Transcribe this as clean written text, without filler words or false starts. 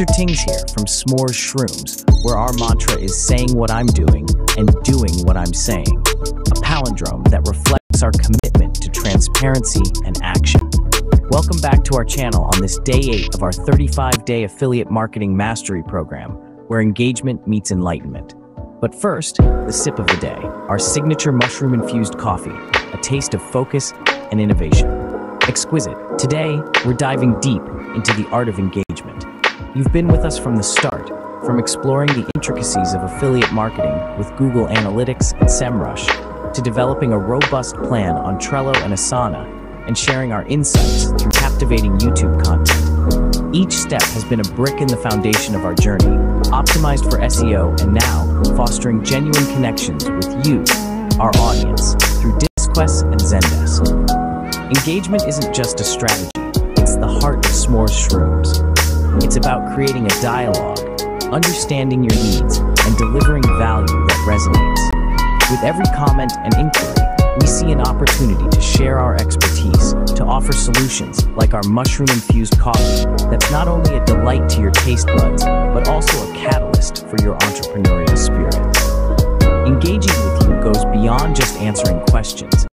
Mr. Tings here from S'mores Shrooms, where our mantra is saying what I'm doing and doing what I'm saying, a palindrome that reflects our commitment to transparency and action. Welcome back to our channel on this day 8 of our 35-day affiliate marketing mastery program, where engagement meets enlightenment. But first, the sip of the day, our signature mushroom-infused coffee, a taste of focus and innovation. Exquisite. Today, we're diving deep into the art of engagement. You've been with us from the start, from exploring the intricacies of affiliate marketing with Google Analytics and SEMrush, to developing a robust plan on Trello and Asana, and sharing our insights through captivating YouTube content. Each step has been a brick in the foundation of our journey, optimized for SEO and now fostering genuine connections with you, our audience, through Disquest and Zendesk. Engagement isn't just a strategy, it's the heart of S'mores Shrooms. It's about creating a dialogue, understanding your needs, and delivering value that resonates. With every comment and inquiry, we see an opportunity to share our expertise, to offer solutions like our mushroom-infused coffee that's not only a delight to your taste buds, but also a catalyst for your entrepreneurial spirit. Engaging with you goes beyond just answering questions.